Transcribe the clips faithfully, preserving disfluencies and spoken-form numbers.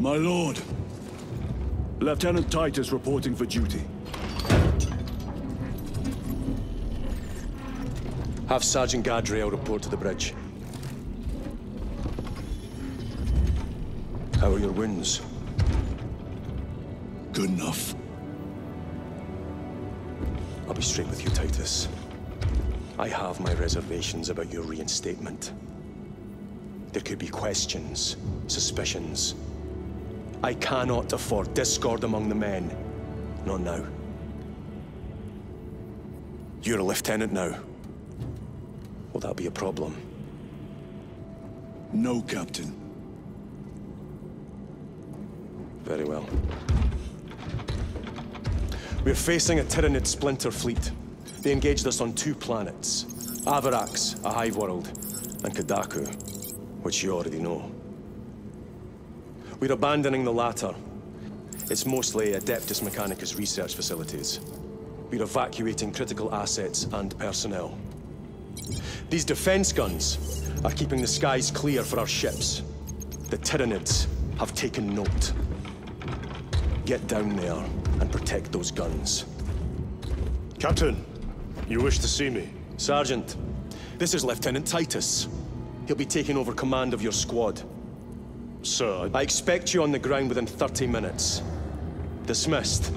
My lord. Lieutenant Titus reporting for duty. Have Sergeant Gadriel report to the bridge. How are your wounds? Good enough. I'll be straight with you, Titus. I have my reservations about your reinstatement. There could be questions, suspicions. I cannot afford discord among the men. Not now. You're a lieutenant now. Will that be a problem? No, Captain. Very well. We're facing a Tyranid splinter fleet. They engaged us on two planets. Avarax, a hive world, and Kodaku, which you already know. We're abandoning the latter. It's mostly Adeptus Mechanicus research facilities. We're evacuating critical assets and personnel. These defense guns are keeping the skies clear for our ships. The Tyranids have taken note. Get down there and protect those guns. Captain, you wish to see me? Sergeant, this is Lieutenant Titus. He'll be taking over command of your squad. Sir, I expect you on the ground within thirty minutes. Dismissed.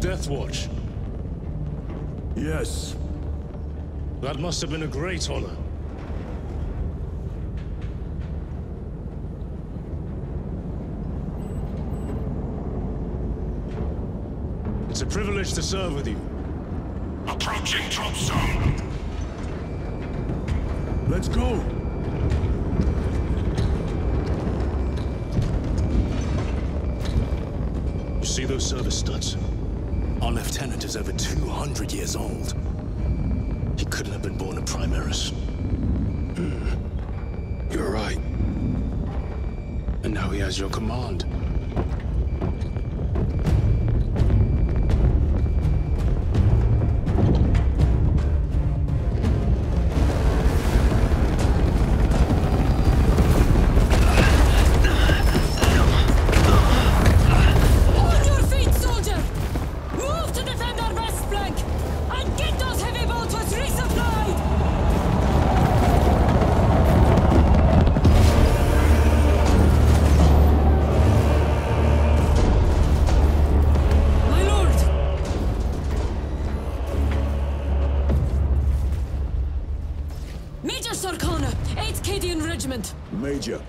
Death Watch? Yes. That must have been a great honor. It's a privilege to serve with you. Approaching drop zone! Let's go! You see those service studs? Our lieutenant is over two hundred years old. He couldn't have been born a Primaris. Mm. You're right. And now he has your command.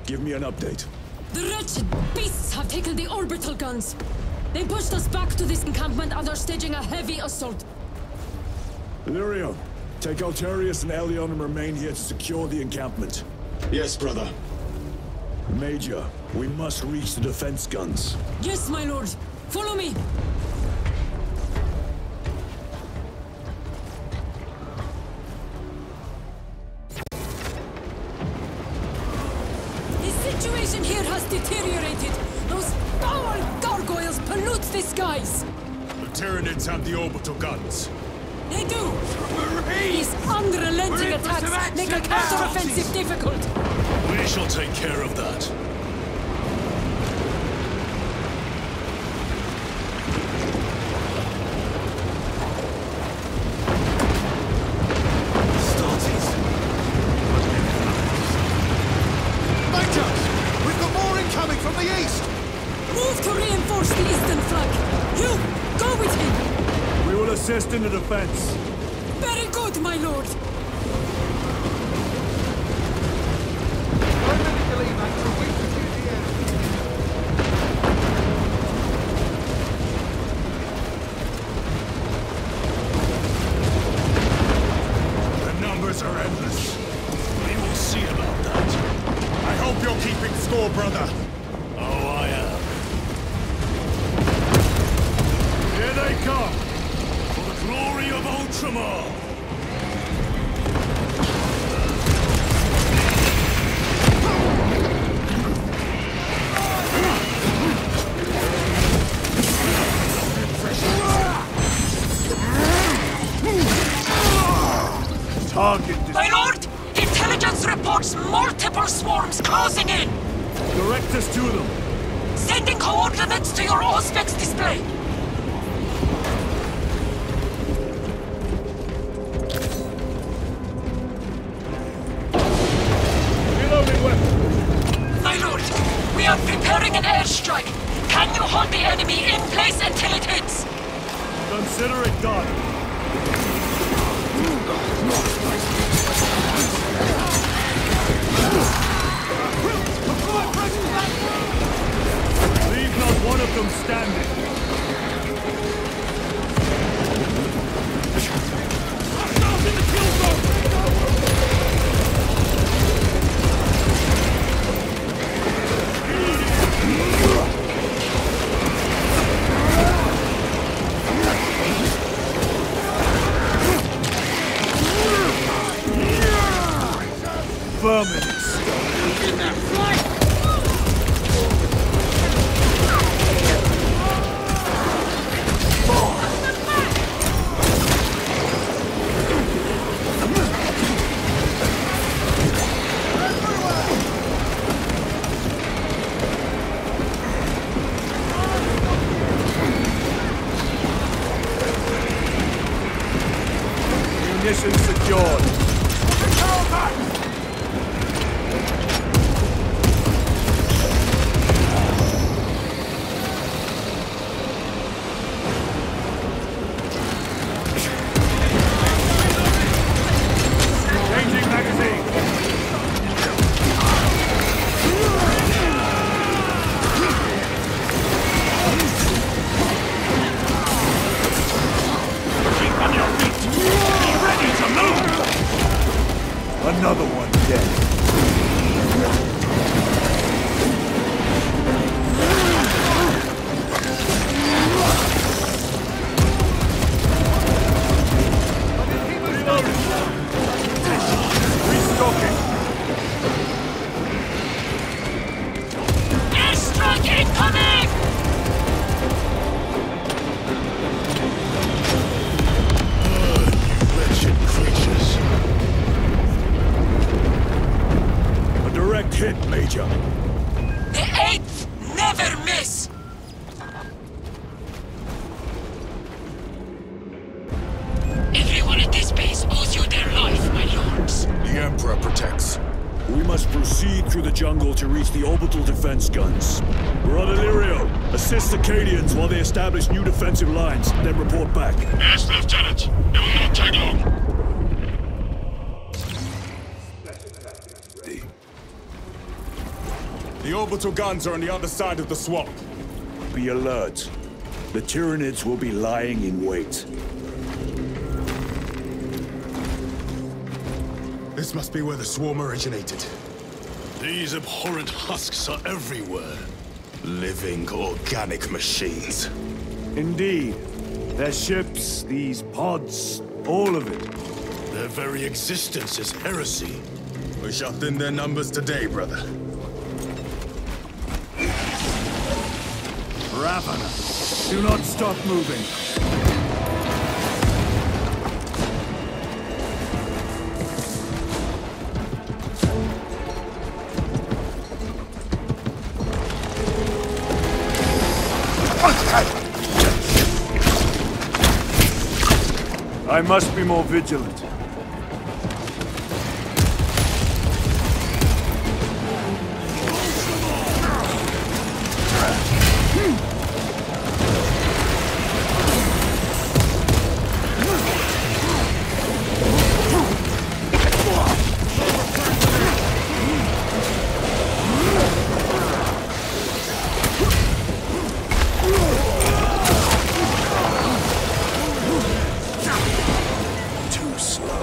Give me an update. The wretched beasts have taken the orbital guns. They pushed us back to this encampment and are staging a heavy assault. Lyrio, take Altarius and Elion and remain here to secure the encampment. Yes, brother. Major, we must reach the defense guns. Yes, my lord. Follow me. Deteriorated. Those foul gargoyles pollute the skies. The Tyranids have the orbital guns. They do. Marine. These unrelenting attacks make a counter-offensive difficult. We shall take care of that. In the defense. Very good, my lord. Crush them all! My lord! Intelligence reports multiple swarms closing in! Direct us to them! Sending coordinates to your Auspex display! Reloading weapon! My lord, we are preparing an airstrike! Can you hold the enemy in place until it hits? Consider it done! Leave not one of them standing. Hostiles in the kill zone! Vermin! Guns. Brother Lirio, assist the Cadians while they establish new defensive lines, then report back. Yes, Lieutenant. It will not take long. The... the orbital guns are on the other side of the swamp. Be alert. The Tyranids will be lying in wait. This must be where the swarm originated. These abhorrent husks are everywhere. Living, organic machines. Indeed. Their ships, these pods, all of it. Their very existence is heresy. We shall thin their numbers today, brother. Ravena, do not stop moving. I must be more vigilant. Slow.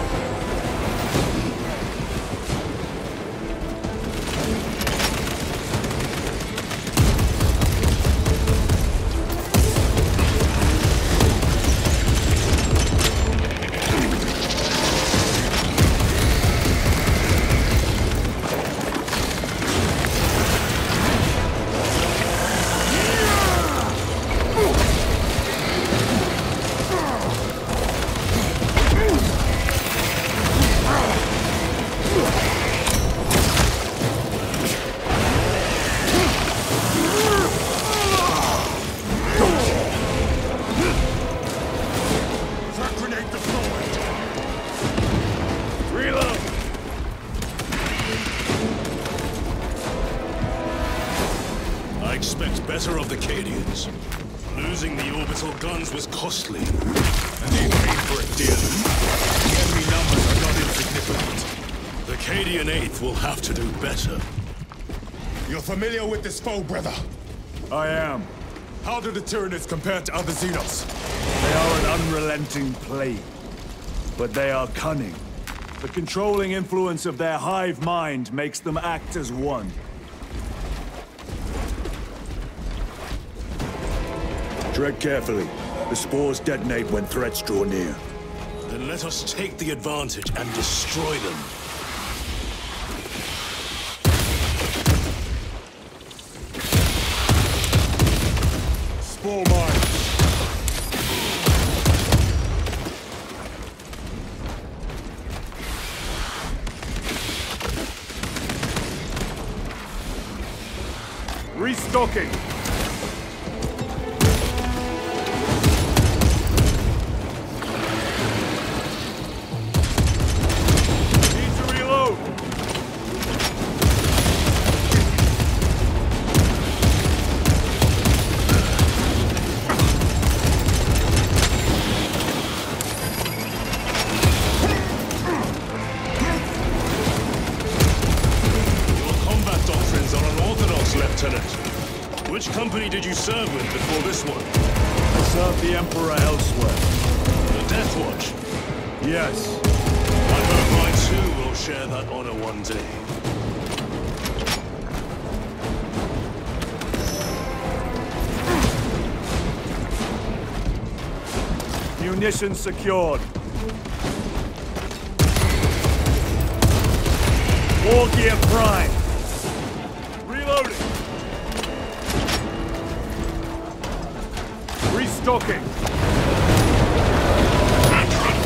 metal guns was costly, and they paid for it dearly. The enemy numbers are not insignificant. The Cadian eighth will have to do better. You're familiar with this foe, brother? I am. How do the Tyranids compare to other Xenos? They are an unrelenting plague, but they are cunning. The controlling influence of their hive mind makes them act as one. Tread carefully. The spores detonate when threats draw near. Then let us take the advantage and destroy them. Spore mine. Restocking. Did you serve with before this one? I served the Emperor elsewhere. The Death Watch? Yes. I hope I too will share that honor one day. Munitions secured. War gear prime. Talking. Emperor,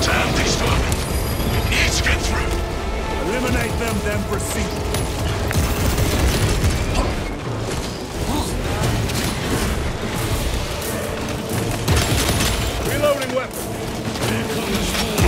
damn these vermin. We need to get through. Eliminate them, then proceed. Reloading weapon. Here comes the full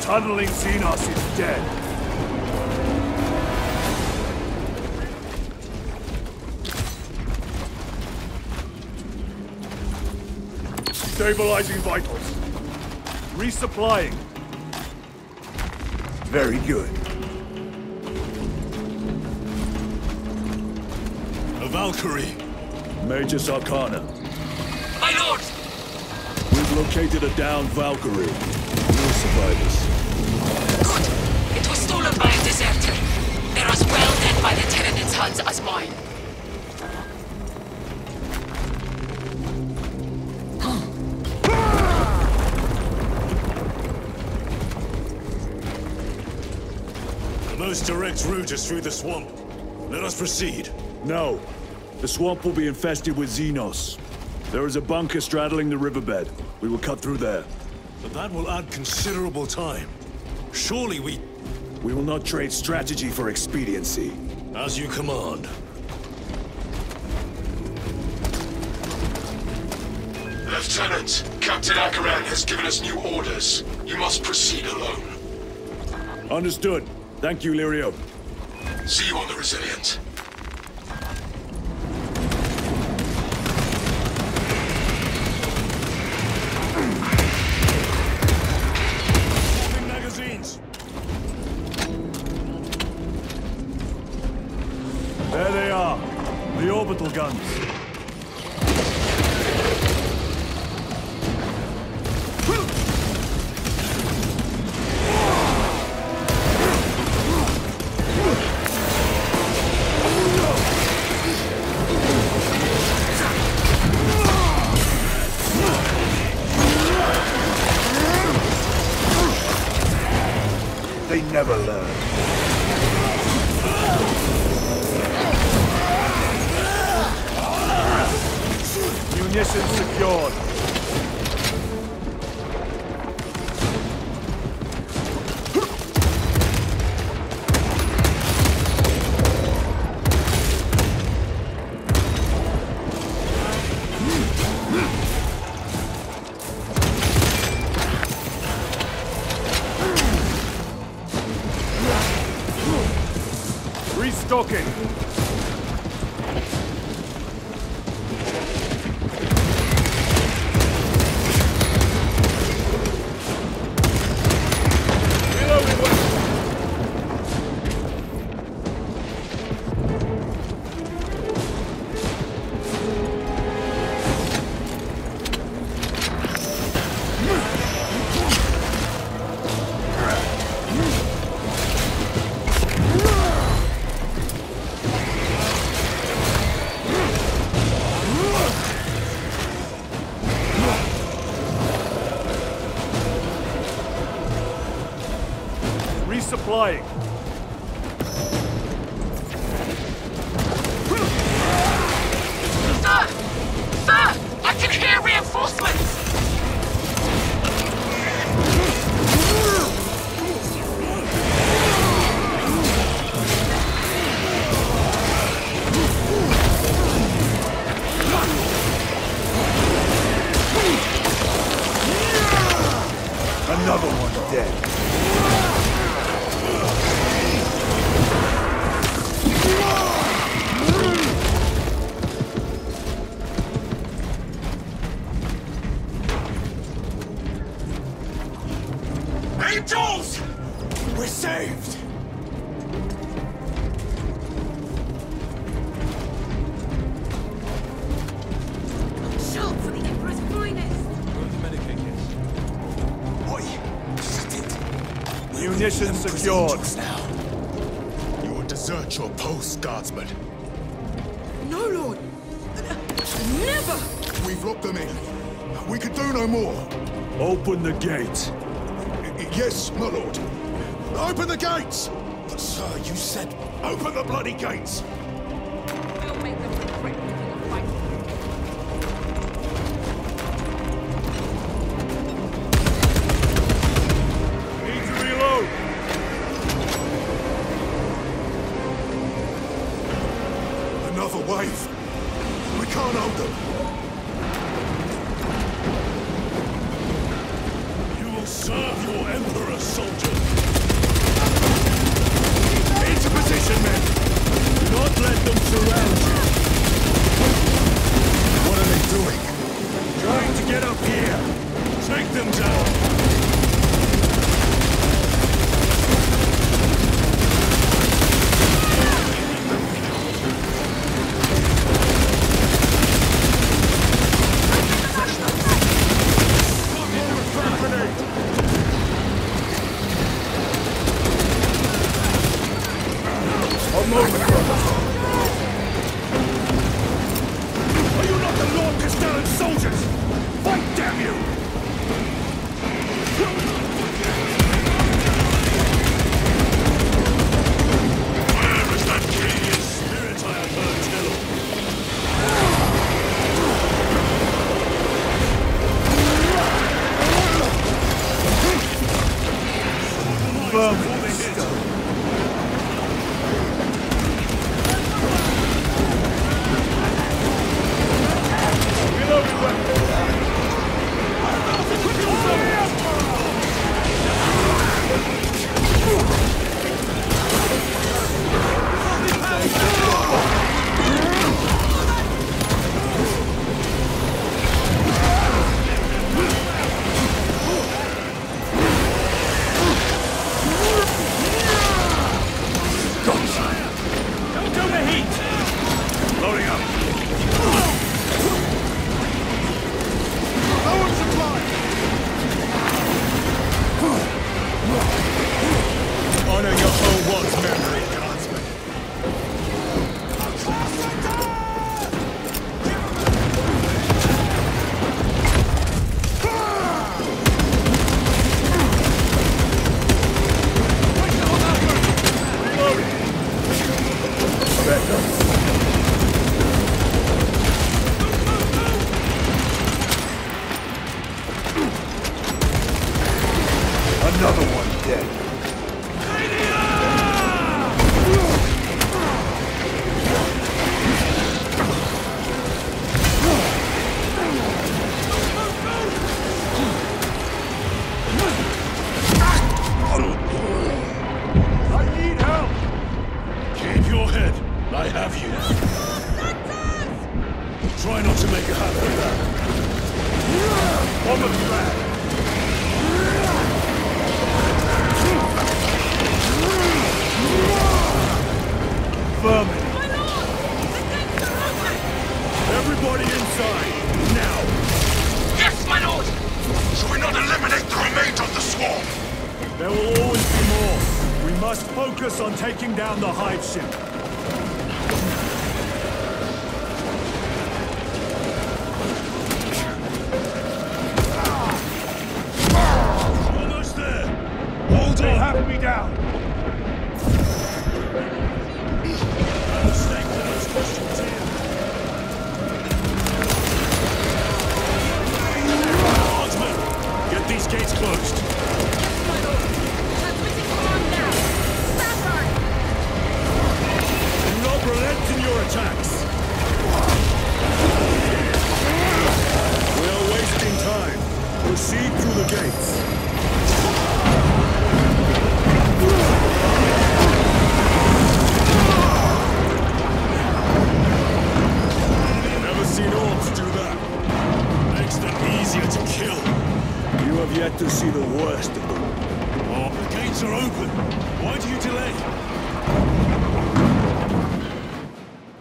tunneling Xenos is dead. Stabilizing vitals. Resupplying. Very good. A Valkyrie. Major Sarkaana. My lord! We've located a downed Valkyrie. We'll survive us. Good. It was stolen by a deserter. They're as well dead by the Tyranids' hands as mine. The most direct route is through the swamp. Let us proceed. No. The swamp will be infested with Xenos. There is a bunker straddling the riverbed. We will cut through there. But that will add considerable time. Surely we... We will not trade strategy for expediency. As you command. Lieutenant, Captain Acheran has given us new orders. You must proceed alone. Understood. Thank you, Lirio. See you on the Resilient. orbital guns. They never learn. Munitions secured. Restocking. Resupplying. Sir! Sir! I can hear reinforcements! Another one dead. Munitions secured. Now. You will desert your post, guardsman. No, Lord. Never! We've locked them in. We can do no more. Open the gate. Yes, my lord. Open the gates! But, sir, you said open the bloody gates! We'll make them regret picking a fight. Wave. We can't hold them. You will serve your Emperor, soldier. Into position, men. Do not let them surround you. What are they doing? Trying to get up here. Take them down. Another one dead. I need help. Keep your head. I have you. Try not to make a habit of that. On the flag. Vermin. Everybody inside, now! Yes, my lord! Should we not eliminate the remains of the swarm? There will always be more. We must focus on taking down the Hive ship. Almost there! Hold on! Have me down!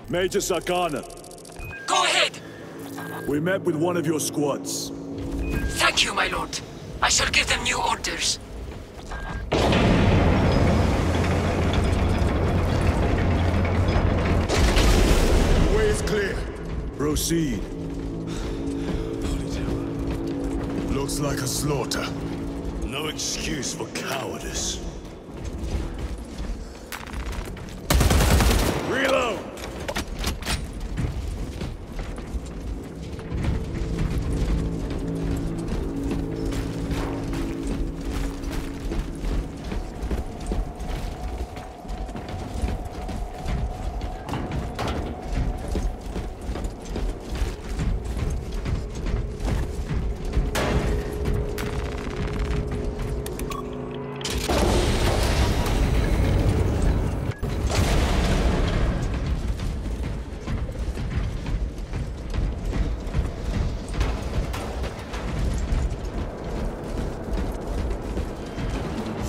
Major Sarkaana. Go ahead! We met with one of your squads. Thank you, my lord. I shall give them new orders. The way is clear. Proceed. Looks like a slaughter. No excuse for cowardice. Reload!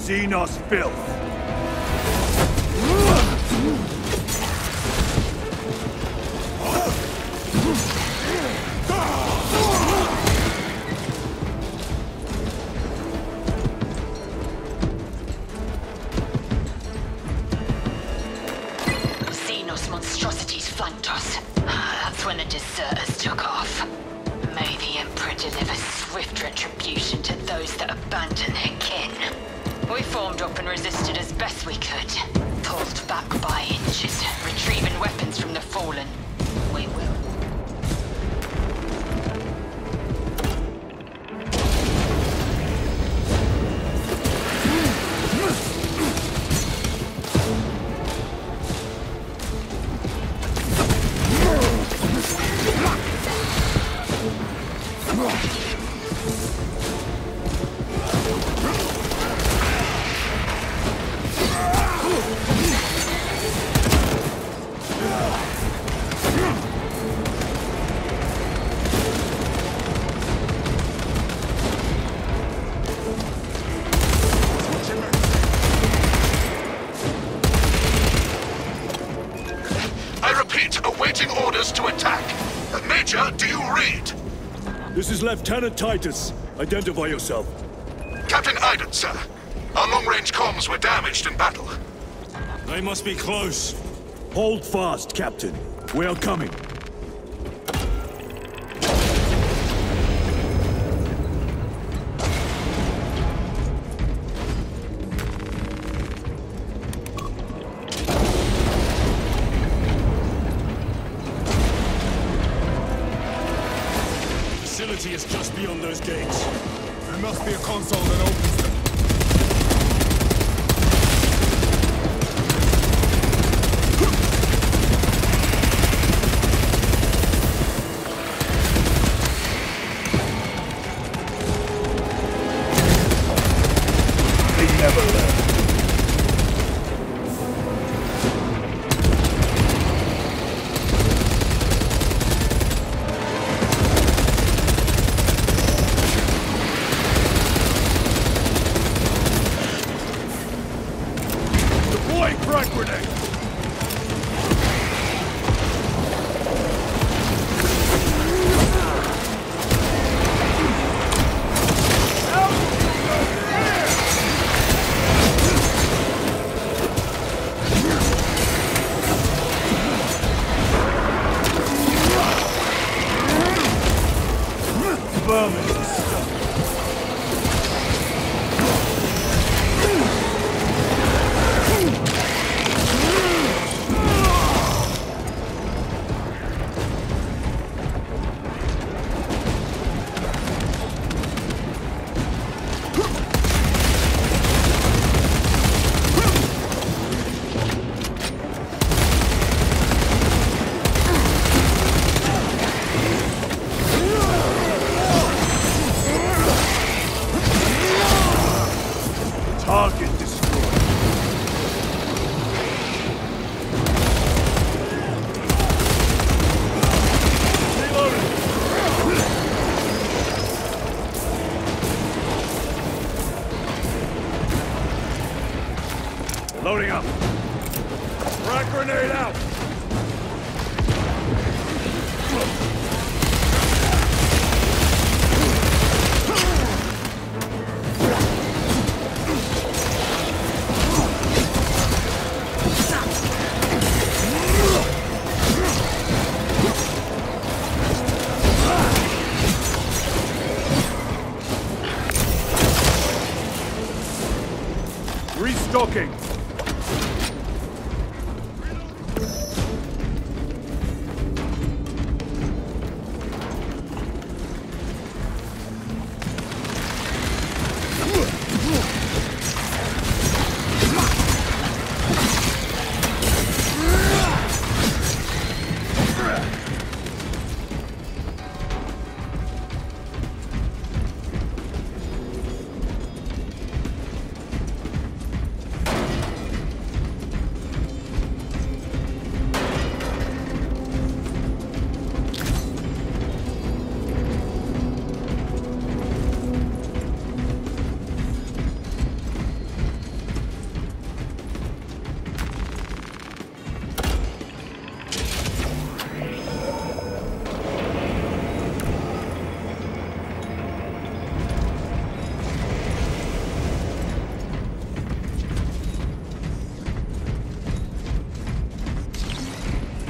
Xenos filth! Xenos monstrosities flanked us. That's when the deserters took off. May the Emperor deliver swift retribution to those that abandon their kin. We formed up and resisted as best we could. Pulled back by inches, retrieving weapons from the fallen. We will. This is Lieutenant Titus. Identify yourself. Captain Iden, sir. Our long-range comms were damaged in battle. They must be close. Hold fast, Captain. We are coming. Is just beyond those gates. There must be a console that opens them. never left. Restocking.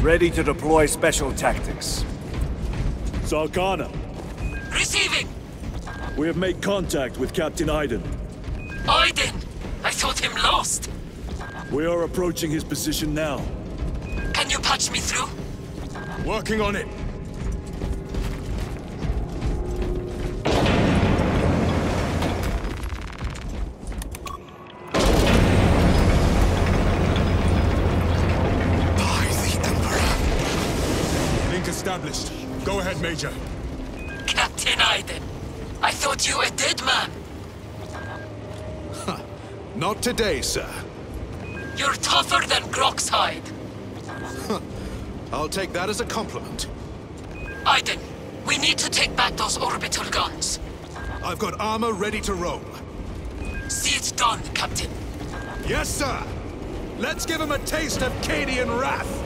Ready to deploy special tactics. Sarkaana. Receiving! We have made contact with Captain Iden. Iden? I thought him lost. We are approaching his position now. Can you patch me through? Working on it. Go ahead, Major. Captain Aiden, I thought you were dead, man. Huh. Not today, sir. You're tougher than Grox hide. Huh. I'll take that as a compliment. Aiden, we need to take back those orbital guns. I've got armor ready to roll. See it done, Captain. Yes, sir. Let's give him a taste of Cadian wrath.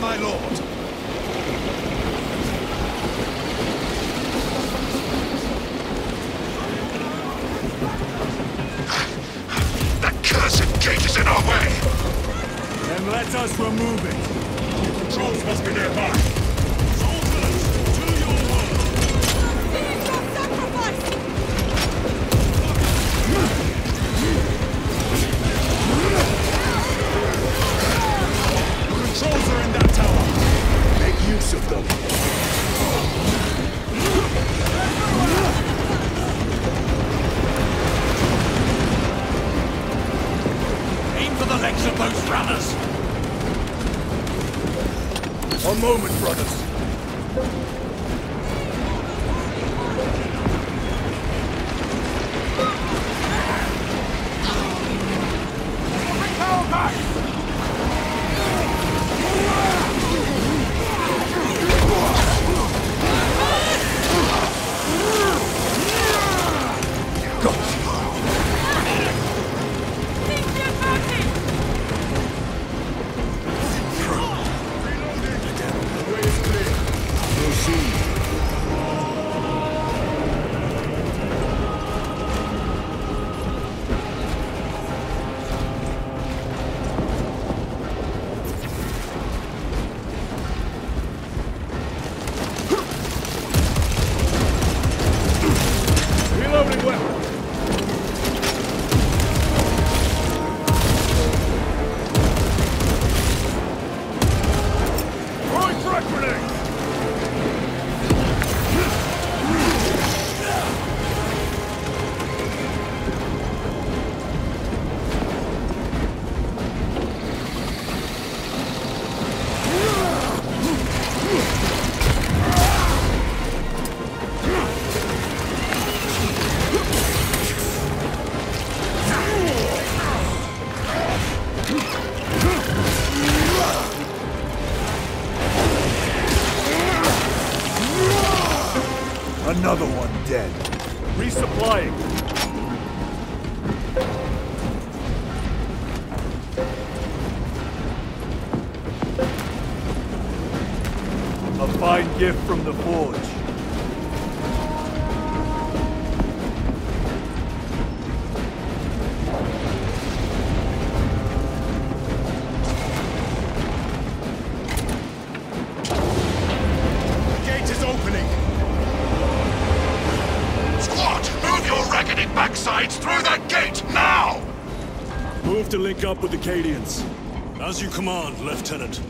My lord. That cursed gate is in our way. Then let us remove it. The controls must be nearby. Soldiers, to your work. Fears of sacrifice. The controls are in that tower. Use of them. legs of those runners! One moment, brothers. Another one dead. Resupplying. A fine gift from the forge. To link up with the Cadians. As you command, Lieutenant.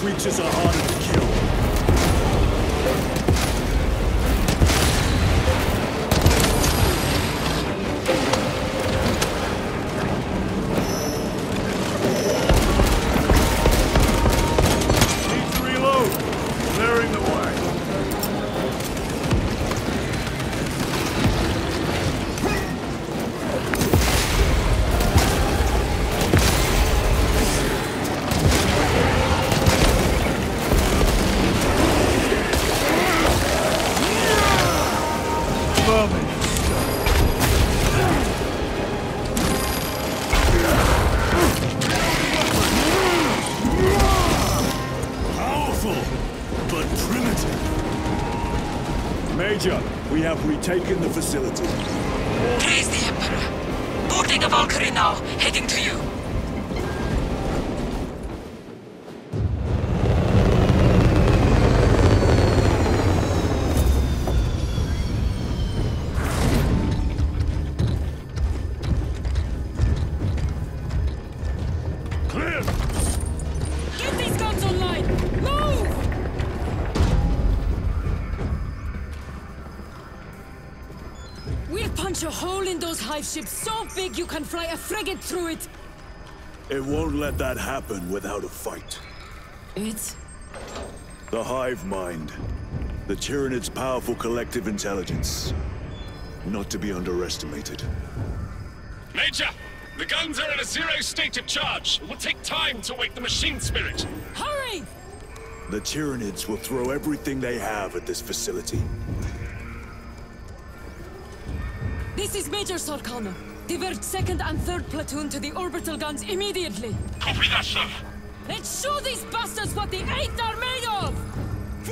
Creatures are harder to kill. Major, we have retaken the facility. Praise the Emperor. Boarding a Valkyrie now, heading to you. A hole in those hive ships so big you can fly a frigate through it! It won't let that happen without a fight. It's? The Hive Mind. The Tyranid's powerful collective intelligence. Not to be underestimated. Major! The guns are in a zero state of charge. It will take time to wake the Machine Spirit. Hurry! The Tyranids will throw everything they have at this facility. This is Major Sarkaana. Divert second and third platoon to the orbital guns immediately. Copy that, sir. Let's show these bastards what the eighth are made of!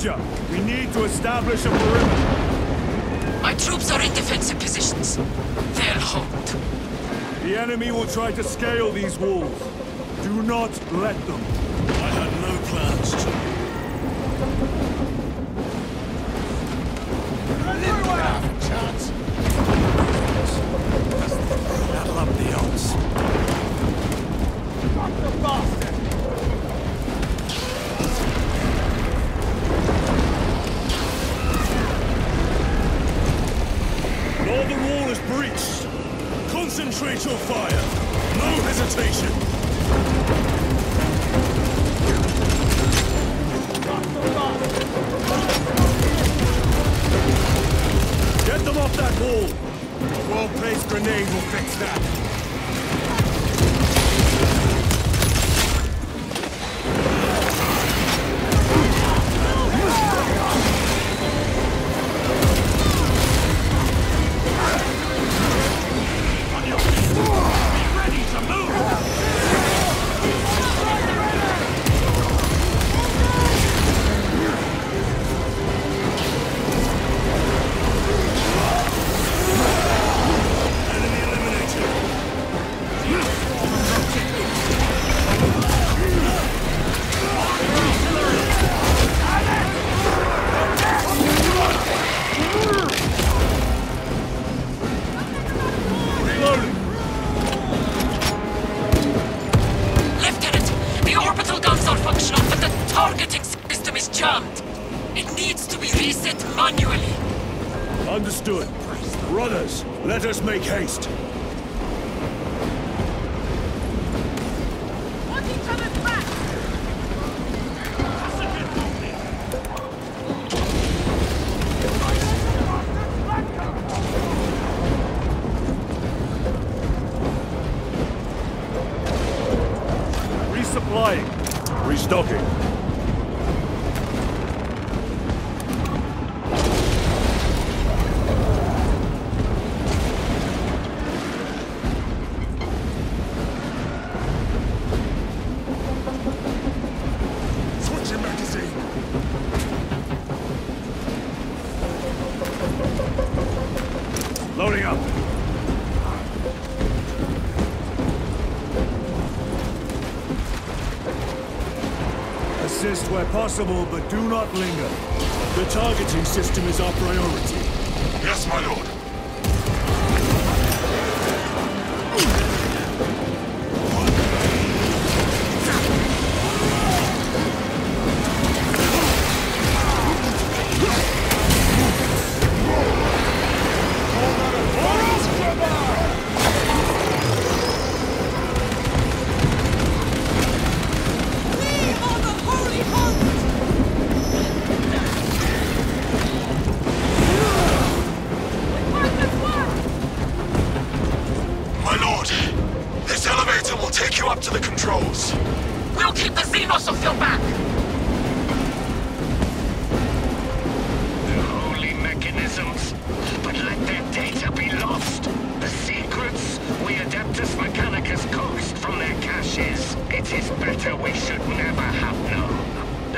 Yeah! We need to establish a perimeter. My troops are in defensive positions. They'll hold. The enemy will try to scale these walls. Do not let them. I had no plans to. Everyone have a chance. Battle up the odds. Fuck the bastard! Northern wall is breached. Concentrate your fire. No hesitation. Get them off that wall. A well-placed grenade will fix that. Restocking. Switching magazine. Loading up. Assist where possible, but do not linger. The targeting system is our priority. Yes, my lord.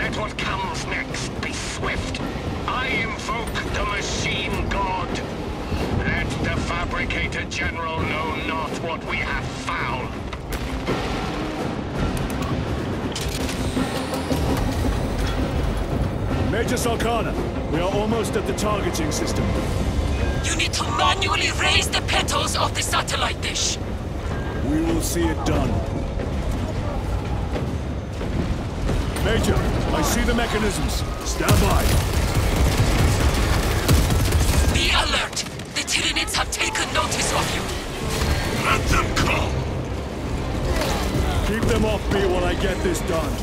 Let what comes next be swift. I invoke the machine god. Let the fabricator general know not what we have found. Major Sarkaana, we are almost at the targeting system. You need to manually raise the petals of the satellite dish. We will see it done. Major, I see the mechanisms. Stand by. Be alert. The Tyranids have taken notice of you. Let them come. Keep them off me while I get this done.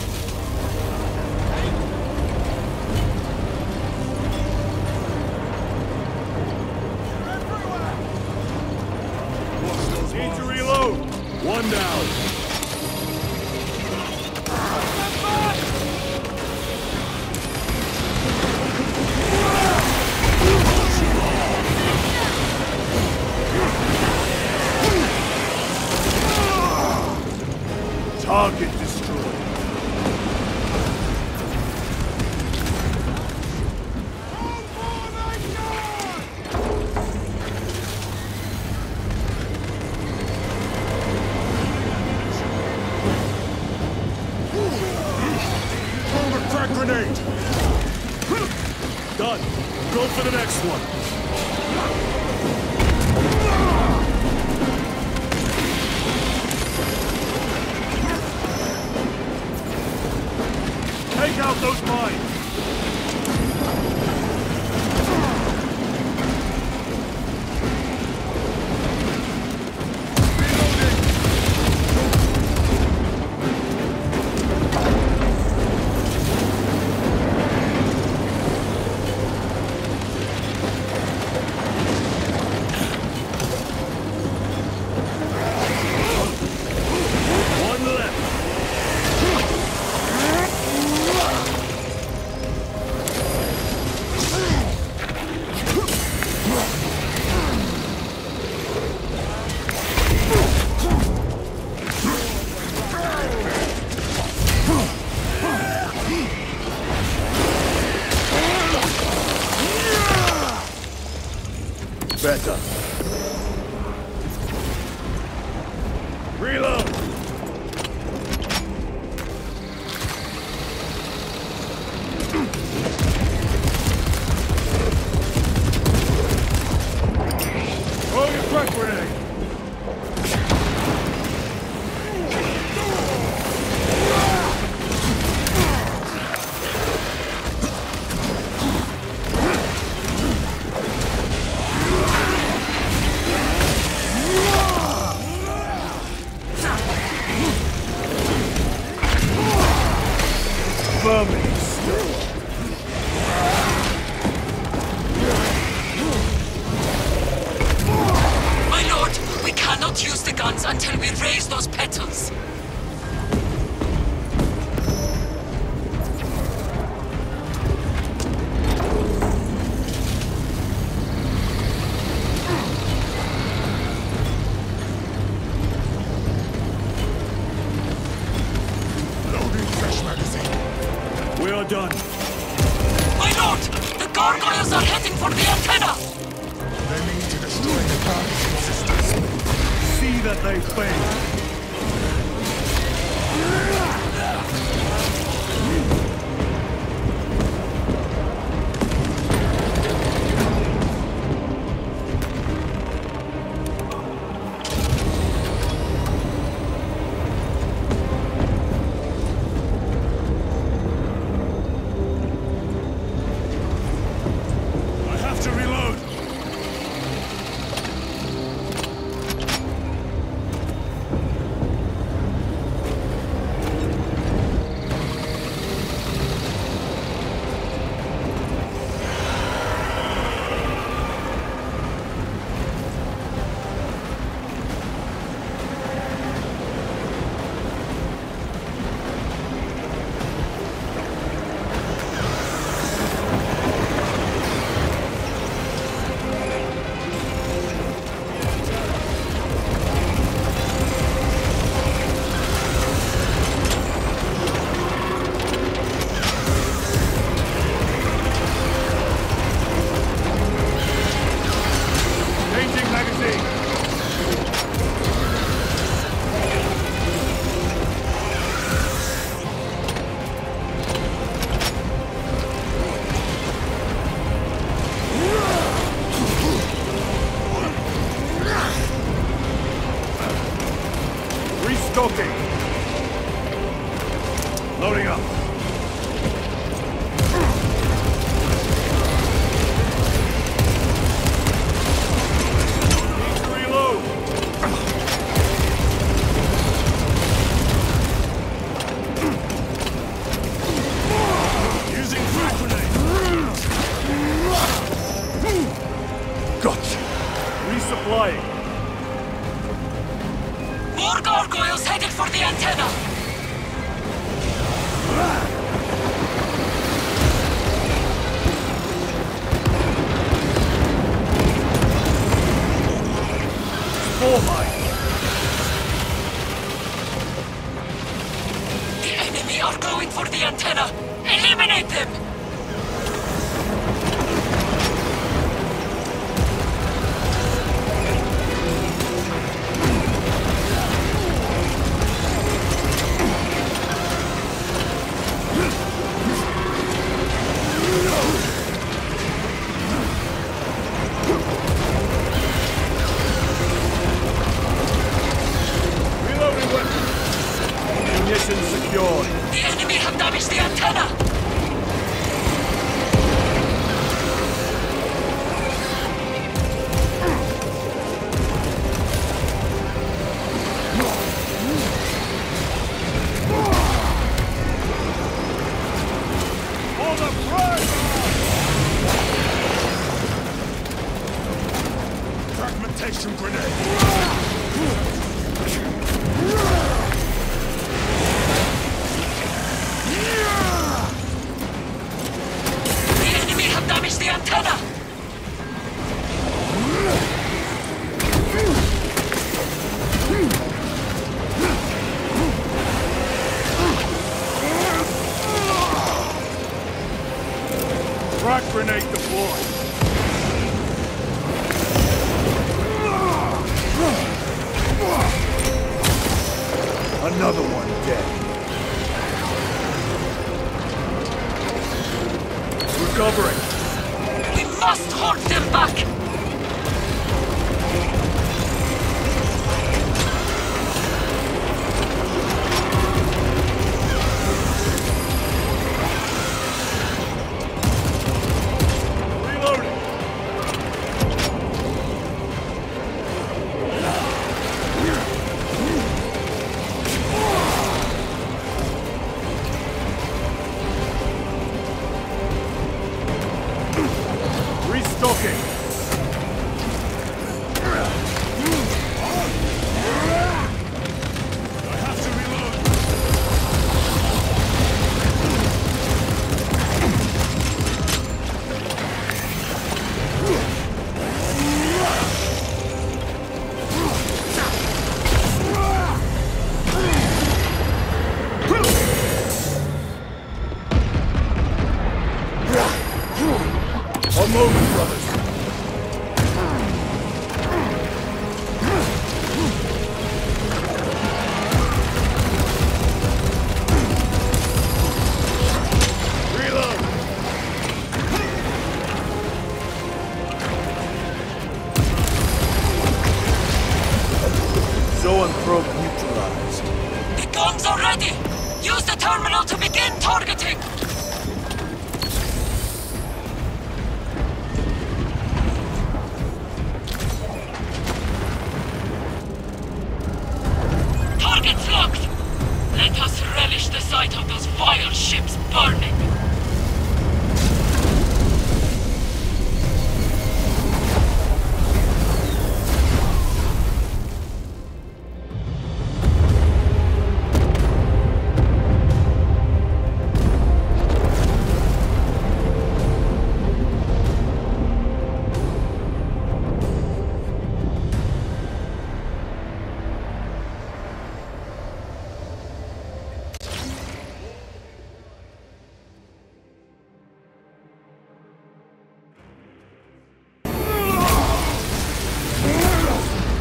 Need to reload! One down! Target destroyed! Done. My lord! The gargoyles are heading for the antenna! They need to destroy the targeting system. See that they eliminate them!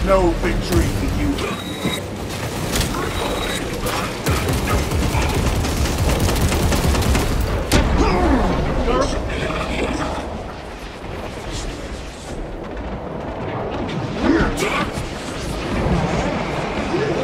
No victory.